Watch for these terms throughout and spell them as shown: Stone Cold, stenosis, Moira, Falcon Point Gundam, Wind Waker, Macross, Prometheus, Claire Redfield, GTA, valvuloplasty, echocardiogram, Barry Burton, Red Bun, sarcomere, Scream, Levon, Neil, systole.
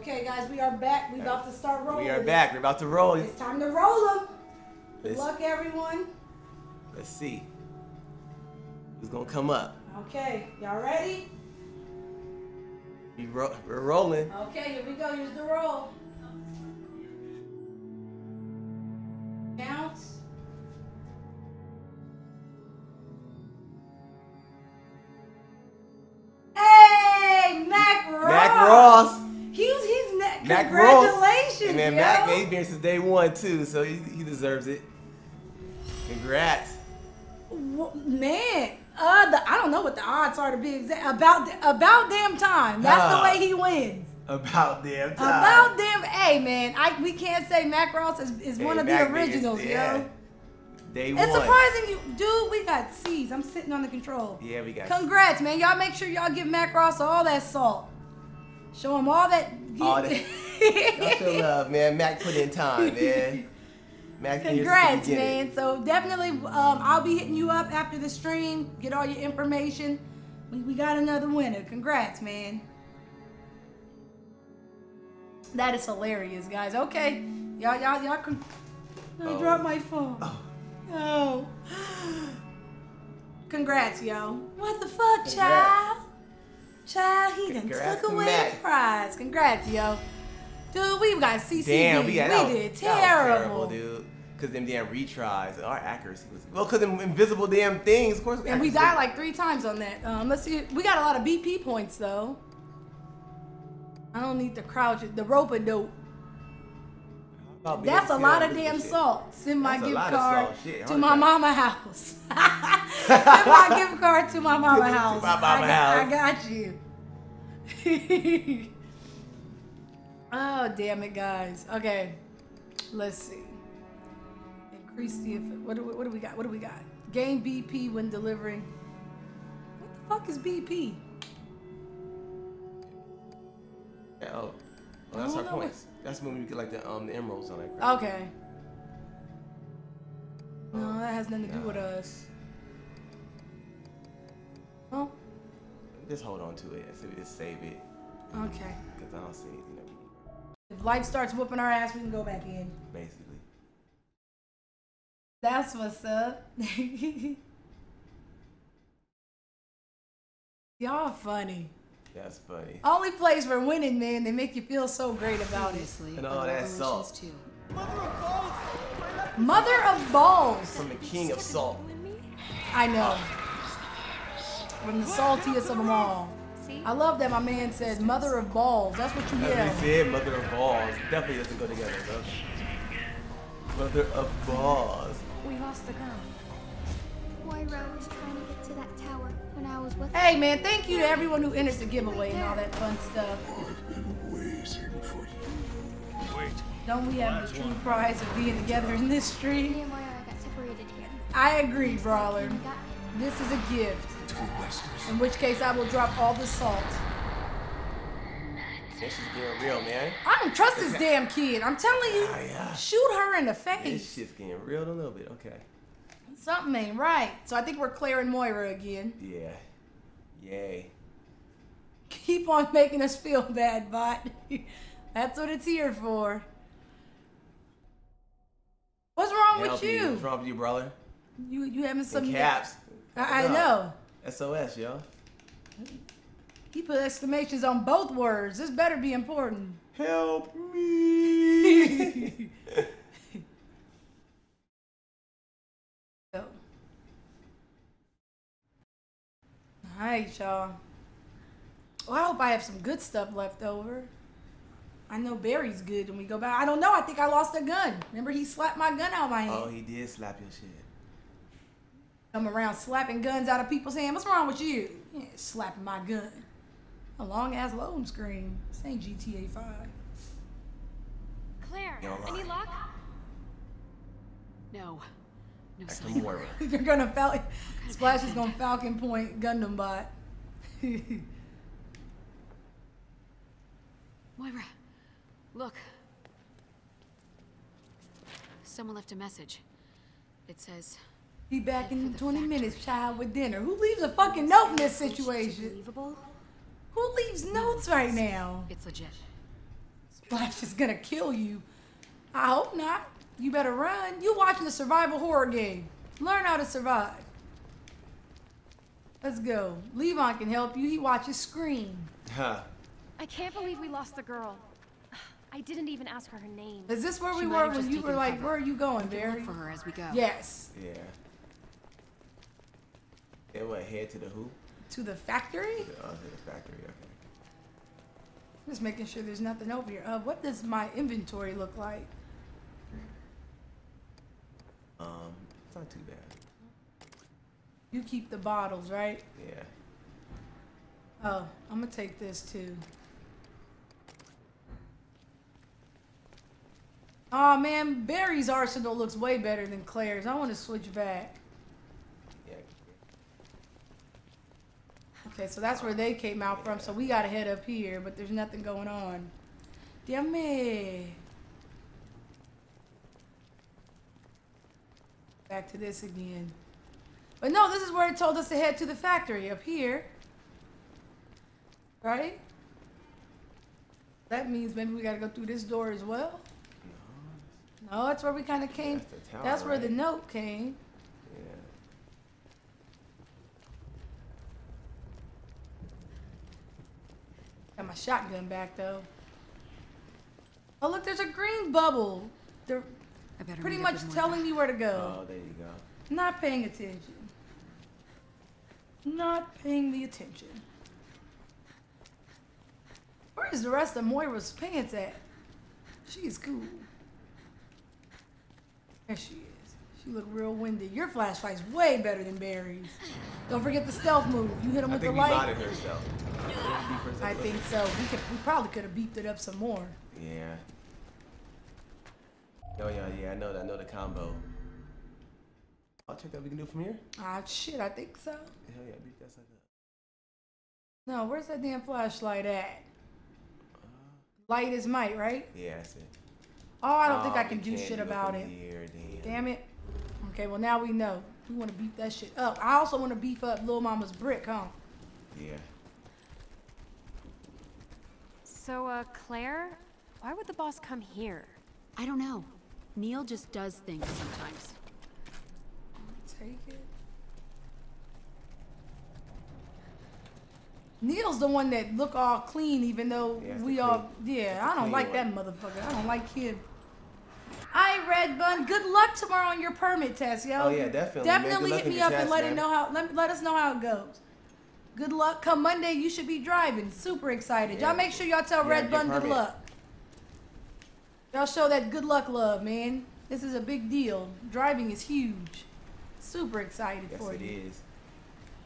Okay, guys, we are back. We're about to start rolling. We are back. We're about to roll. It's time to roll them. Good luck, everyone. Let's see who's going to come up. Okay, y'all ready? We're rolling. Okay, here we go. Here's the roll. Counts. Hey, Macross. Congratulations, and then Mac, he's been here since day one too, so he deserves it. Congrats. Well, man, I don't know what the odds are to be exact. About damn time. That's the way he wins. About damn time. About damn. Hey, man, we can't say Macross is one of the originals, yo. Day one. It's surprising you, dude. We got C's. I'm sitting on the control. Yeah, we got. Congrats, C's. Man. Y'all make sure y'all give Macross all that salt. Show him all that. All that. Y'all show love, man. Mac put in time, man. Mac, congrats, man. So definitely, I'll be hitting you up after the stream. Get all your information. We got another winner. Congrats, man. That is hilarious, guys. Okay, y'all can. I dropped my phone. Oh. Congrats, yo. What the fuck, child? Child, he done took away the prize. Congrats, yo. Dude, we got CCB. Damn, we did terrible. That was terrible, dude. Because them damn retries. Our accuracy was... Well, because them invisible damn things. Of course. And we died like 3 times on that. Let's see. We got a lot of BP points, though. I don't need to crouch it. The rope-a-dope. That's a lot of damn salt. Send my gift card to my mama house. Send my gift card to my mama house. I got you. Oh, damn it, guys. Okay, let's see. Increase the... What do we got? What do we got? Gain BP when delivering. What the fuck is BP? Oh, that's our points. That's when we get like the emeralds on that crap. Okay. No, that has nothing to do with us. Oh. Just hold on to it. So we just save it. Okay. Because I don't see anything that we need. If life starts whooping our ass, we can go back in. Basically. That's what's up. Y'all funny. That's funny. Only place for winning, man. They make you feel so great about it. And all that salt. Too. Mother of balls. Mother of balls. From the king of salt. I know. From the saltiest of them all. I love that my man said mother of balls. That's what you get. That's what he said, mother of balls. Definitely doesn't go together, though. Mother of balls. We lost the gun. Moira was trying to get to that tower when I was with her. Hey man, thank you to everyone who enters the giveaway and all that fun stuff. I've been waiting for you. Wait. Don't we have the true prize of being together in this stream? Me and Moira got separated here. I agree, Brawler. This is a gift. In which case I will drop all the salt. This is getting real, man. I don't trust this damn kid. I'm telling you. Shoot her in the face. This shit's getting real a little bit, okay. Something ain't right. So I think we're Claire and Moira again. Yeah. Yay. Keep on making us feel bad, bot. That's what it's here for. What's wrong with you? What's wrong with you, brother? You having some caps. I know. SOS, yo. He put exclamations on both words. This better be important. Help me. All right, y'all. Well, I hope I have some good stuff left over. I know Barry's good when we go back. I don't know. I think I lost a gun. Remember, he slapped my gun out of my hand. Oh, he did slap your shit. Come around slapping guns out of people's hands. What's wrong with you? Yeah, slapping my gun. A long-ass load screen. This ain't GTA 5. Claire, any luck? No. You're gonna Splash is gonna Falcon Point Gundam bot. Moira, look. Someone left a message. It says, "Be back in 20 minutes, child, with dinner." Who leaves a fucking note in this situation? Who leaves notes right now? It's legit. Flash is gonna kill you. I hope not. You better run. You watching a survival horror game. Learn how to survive. Let's go. Levon can help you. He watches Scream. Huh. I can't believe we lost the girl. I didn't even ask her her name. Is this where we were when you were like, where are you going, Barry? For her as we go. Yes. Yeah. They were head to the who? To the factory? Oh, to the factory, okay. Just making sure there's nothing over here. What does my inventory look like? It's not too bad. You keep the bottles, right? Yeah. Oh, I'm gonna take this too. Oh man, Barry's arsenal looks way better than Claire's. I want to switch back. Yeah. Okay, so that's where they came out from. So we gotta head up here, but there's nothing going on. Damn it. Back to this again. But no, this is where it told us to head to the factory up here. Right? That means maybe we gotta go through this door as well. No, that's where we kind of came. That's, tower, that's where right? the note came. Yeah. Got my shotgun back though. Oh look, there's a green bubble. They're pretty much telling me where to go. Oh, there you go. Not paying attention. Not paying the attention. Where is the rest of Moira's pants at? She's cool. There she is. She look real windy. Your flashlight's way better than Barry's. Don't forget the stealth move. You hit him with the light. I think we bought it herself. I think so. We probably could have beefed it up some more. Yeah. Oh yeah, yeah. I know the combo. I'll check that we can do it from here. Ah, shit, I think so. Hell yeah, beat that sucker up. No, where's that damn flashlight at? Light is might, right? Yeah, that's it. Oh, I don't think I can do shit about it. Here, damn it. Okay, well now we know. We want to beat that shit up. I also want to beef up Lil Mama's brick, huh? Yeah. So, Claire, why would the boss come here? I don't know. Neil just does things sometimes. Take it. Neil's the one that look all clean, even though we all... Yeah, I don't like that motherfucker. I don't like him. Hi, Red Bun. Good luck tomorrow on your permit test, yo. Oh, yeah, definitely. Definitely hit me up and let us know how it goes. Good luck. Come Monday, you should be driving. Super excited. Y'all make sure y'all tell Red Bun good luck. Y'all show that good luck love, man. This is a big deal. Driving is huge. Super excited for you. Yes,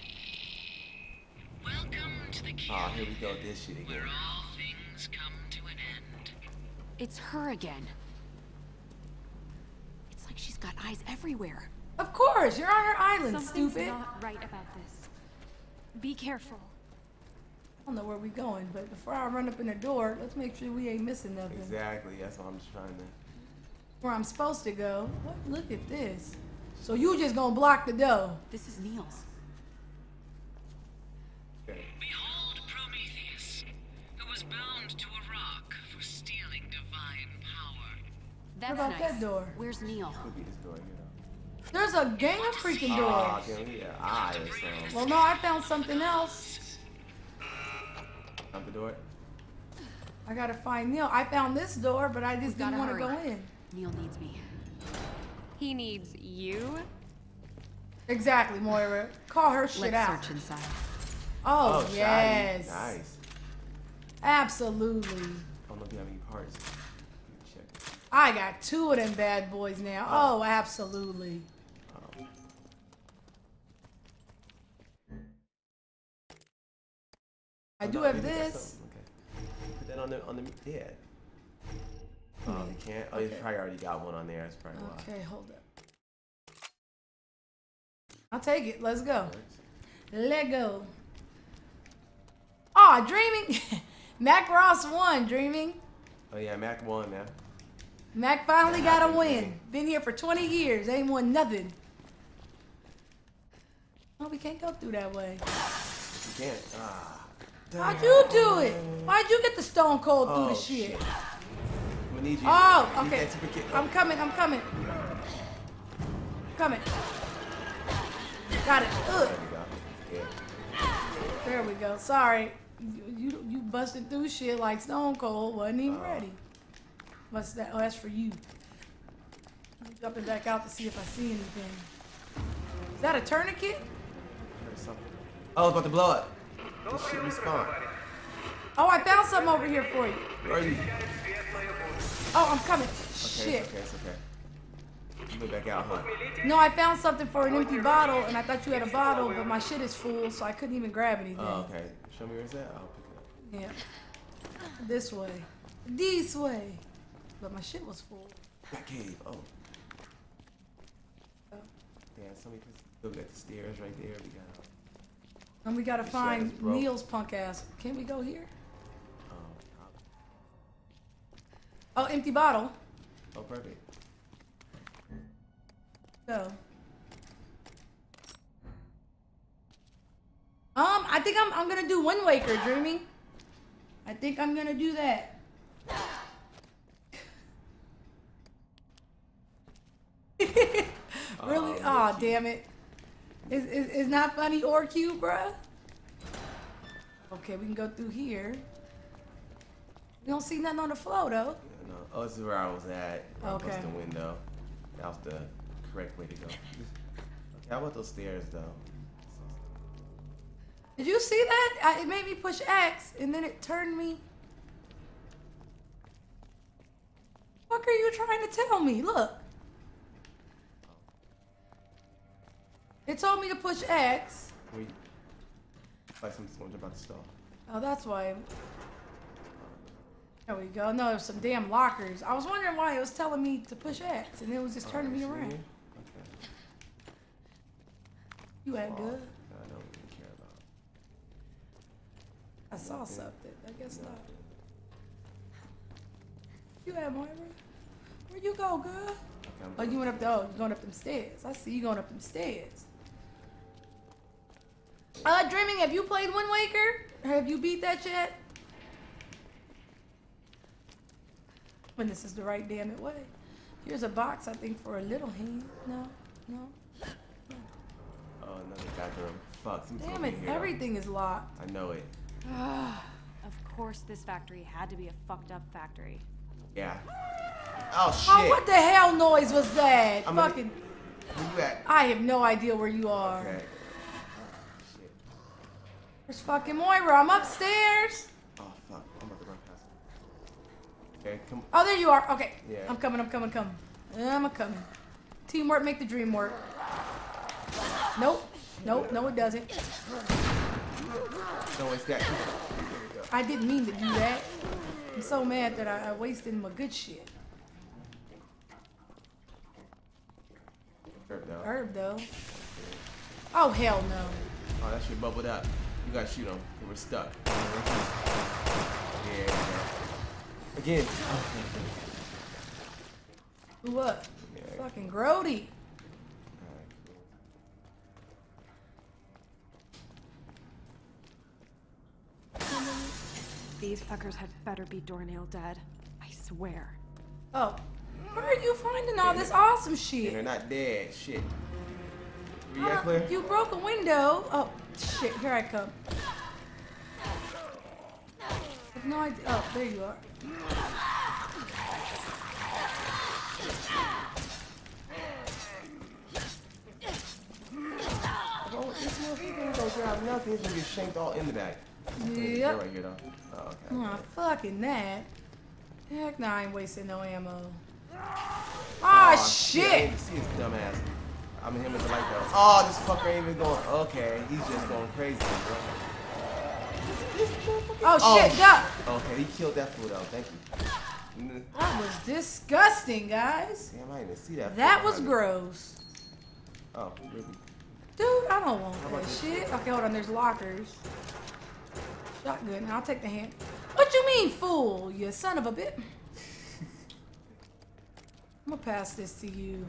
it is. Welcome to the camp. Oh, here we go. This shit again. Where all things come to an end. It's her again. It's like she's got eyes everywhere. Of course, you're on her island, stupid. Something's not right about this. Be careful. I don't know where we're going, but before I run up in the door, let's make sure we ain't missing nothing. Exactly. That's what I'm just trying to. Where I'm supposed to go. What? Look at this. So you just gonna block the door. This is Neil's. Behold Prometheus, who was bound to a rock for stealing divine power. That's what about that door? Where's Neil? There's a gang of freaking doors. Well, no, I found something else. Out the door. I gotta find Neil. I found this door, but I just didn't want to go in. Neil needs me. He needs you. Exactly, Moira. Call her shit out. Let's search inside. Oh, oh yes. Shoddy. Nice. Absolutely. I don't know if you have any parts. Check. I got two of them bad boys now. Oh, absolutely. Oh. I do have this. Okay. Put that on the yeah. Oh, you can't. Oh, you probably already got one on there. That's probably why. Okay, hold up. I'll take it. Let's go. Let go. Aw, dreaming. Macross won, dreaming. Oh, yeah, Mac won, man. Mac finally got a win. Been here for 20 years. Ain't won nothing. Oh, we can't go through that way. You can't. Ah, how'd you do it? Why'd you get the Stone Cold through the shit? I'm gonna need you. Oh, okay. I'm coming, I'm coming. Coming. Got it. Ugh. There we go. Sorry. You busted through shit like Stone Cold. Wasn't even ready. What's that? Oh, that's for you. I'm jumping back out to see if I see anything. Is that a tourniquet? There's something. Oh, it's about to blow up. This shit respawn. Oh, I found something over here for you. Where are you? Oh, I'm coming. Okay, shit. Okay, it's okay. You move back out, huh? No, I found something for an empty bottle, and I thought you had a bottle, but my shit is full, so I couldn't even grab anything. Oh, okay. Show me where it's at. I'll pick it up. Yeah. This way. This way. But my shit was full. That cave. Oh. Yeah, somebody look at the stairs right there. We got. And we gotta find Neil's punk ass. Can we go here? Oh, empty bottle. Oh, perfect. So. I think I'm gonna do Wind Waker, Dreamy. I think I'm gonna do that. Really? Oh, damn it. It's not funny or cute, bruh. Okay, we can go through here. We don't see nothing on the floor, though. Yeah, no. Oh, this is where I was at. Okay. That was the window. That was the correct way to go. Okay, how about those stairs, though? Did you see that? It made me push X, and then it turned me. What are you trying to tell me? Look. It told me to push X. Wait. Like something's going to jump out the stall. Oh, that's why. There we go. No, there's some damn lockers. I was wondering why it was telling me to push X, and it was just turning me around. Okay. You act good. I don't even care about it. I saw something. I guess not. You at, Moira? Where you go, girl? Okay, oh, you went up the. Oh, you going up them stairs. I see you going up them stairs. Dreaming, have you played Wind Waker? Have you beat that yet? When this is the right damn it way. Here's a box, I think, for a little hand. No, no, no. Oh, another bathroom. Fuck. Damn it, everything is locked. I know it. Of course this factory had to be a fucked up factory. Yeah. Oh, shit. Oh, what the hell noise was that? I'm fucking. Where you at? I have no idea where you are. Okay. Where's fucking Moira? I'm upstairs. Oh fuck! I'm about to run past her. Okay, come. Oh, there you are. Okay. Yeah. I'm coming. I'm coming. Coming. I'm a coming. Teamwork make the dream work. Nope. Nope. No, it doesn't. Don't waste that. There we go. I didn't mean to do that. I'm so mad that I wasted my good shit. Herb though. Oh hell no. Oh, that shit bubbled up. You gotta shoot him. We're stuck. Yeah. Again. Who up? Yeah. Fucking Grody. These fuckers had better be doornail dead. I swear. Oh. Where are you finding all this awesome shit? Yeah, they're not dead. Shit. You broke a window. Oh, shit. Here I come. No idea. Oh, there you are. Oh, this motherfucker don't grab nothing. He's gonna get shanked all in the back. Yep. Right here, though. Oh, okay. Oh, fucking that. Heck no, I ain't wasting no ammo. Ah, oh, shit. See his dumb ass. I'm him with the light though. Oh, this fucker ain't even going. Okay, he's just going crazy, bro. Oh shit, duck. Okay, he killed that fool though. Thank you. That was disgusting, guys. Damn, I didn't see that. That was gross. Oh, really? Dude, I don't want that shit. Okay, hold on. There's lockers. Shotgun. I'll take the hand. What you mean, fool? You son of a bitch. I'm gonna pass this to you.